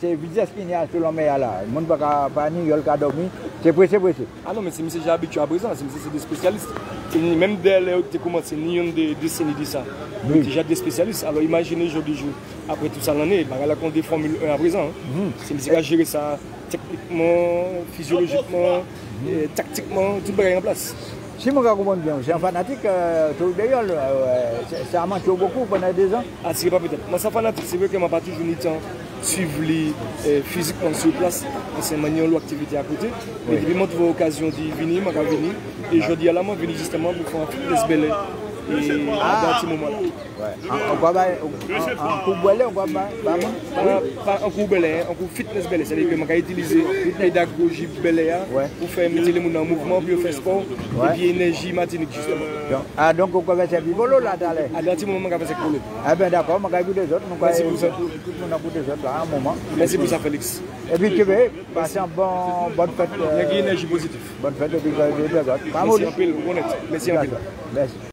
c'est vitesse linéaire que l'on met là. Le monde ne peut pas dormir, c'est pressé. Ah non, mais c'est monsieur qui est habitué à présent, c'est des spécialistes. Même dès l'heure que tu commences, il y a une décennie de ça. Oui. Donc, déjà des spécialistes. Alors imaginez aujourd'hui, après tout ça l'année, il y a des Formule 1 à présent. C'est monsieur qui a géré ça techniquement, physiologiquement, tactiquement, tout le monde en place. Si je comprends bien, j'ai un fanatique, ça a manqué beaucoup pendant 2 ans. Ah, c'est pas peut-être. Moi, c'est fanatique, c'est vrai que je n'ai pas toujours eu le temps de suivre physiquement sur place, parce que c'est une activité à côté. Mais depuis que j'ai eu l'occasion de venir, je suis venu. Et je dis à la main, je suis venu justement pour faire un fitness belé. Et à ce moment-là. Un cours fitness belé, c'est-à-dire que je vais utiliser une pédagogie belé pour faire mettre les gens en mouvement, pour faire sport, et puis énergie matinique justement. Ah donc on va faire bolo là d'aller. À ce moment-là, je vais faire bolo. Ah ben d'accord, je vais vous des autres. Merci pour ça. Merci pour ça, Félix. Et puis tu veux passer un bonne fête. Il y a une énergie positive. Bonne fête, et puis vous avez des autres. Merci un peu, vous connaissez. Merci un peu. Merci.